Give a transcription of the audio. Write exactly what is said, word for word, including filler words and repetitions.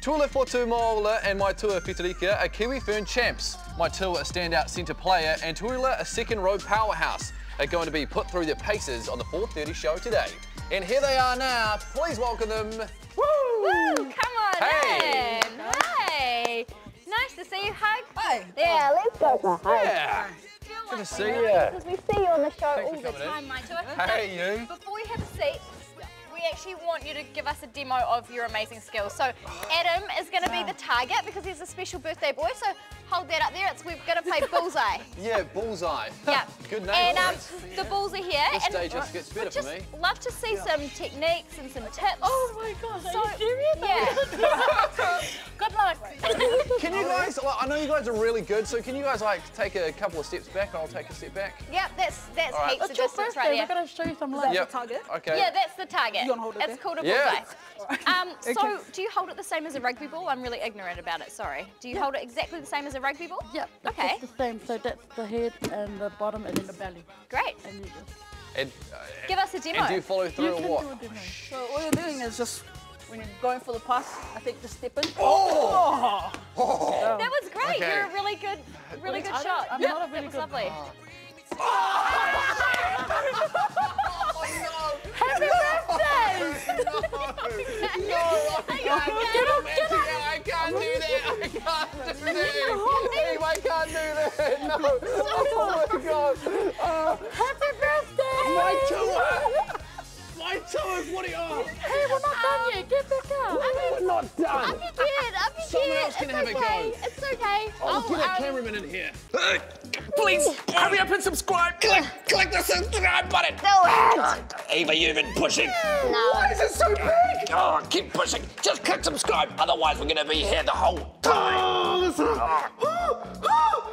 Tulefotumola and Mya Tua Whitirika are Kiwi Fern champs. Mya Tua a standout centre player and Tulefotumola a second row powerhouse are going to be put through their paces on the four thirty show today. And here they are now. Please welcome them. Woo! Woo! Come on hey. in. Hey. Nice to see you, Hug. Hi. Yeah, let's go for a hug. Yeah. Good to see you. Because we see you on the show all the time, Mya Tua. Hey, you. Before we have a seat, we actually want you to give us a demo of your amazing skills. So Adam is going to be the target because he's a special birthday boy. So hold that up there. It's we're going to play bullseye. Yeah, bullseye. Yeah. Good name. And um, the balls are here. This and stage just gets better for me. Love to see yeah. some techniques and some tips. Oh my gosh! Are so, you serious? Yeah. Good luck. Can you guys? Well, I know you guys are really good. So can you guys like take a couple of steps back? I'll take a step back. Yep. That's that's right. heaps it's of your distance right there. We're going to show you some love. Yep. Target. Okay. Yeah, that's the target. Hold it it's there. called a yeah. bullseye. Um, okay. So, do you hold it the same as a rugby ball? I'm really ignorant about it, sorry. Do you yeah. hold it exactly the same as a rugby ball? Yep. Yeah, okay. It's the same, so that's the head and the bottom and then the belly. Great. And you just... and, uh, give us a demo. And do you follow through you or what? Do a demo. So, all you're doing is just, when you're going for the pass, I think just step in. Oh! oh. oh. That was great. Okay. You're a really good, really good I shot. I'm yep. not a really that was good... lovely. Oh. Oh, no. Happy birthday! No, no, I can't. I can't do that. I can't do that. I can't do that. No. Oh my God. Uh, Happy birthday! My tour. My tour. What are you on? Hey, we're not done um, yet. Get back up. We're not done. Up your kid. Up your kid. Someone else can have a go. It's okay. I'll get a cameraman in here. Please, hurry up and subscribe! Click, click the subscribe button! No ads! Eva, you've been pushing! No. Why is it so big? Oh, keep pushing! Just click subscribe, otherwise we're gonna be here the whole time! Oh, this is... oh.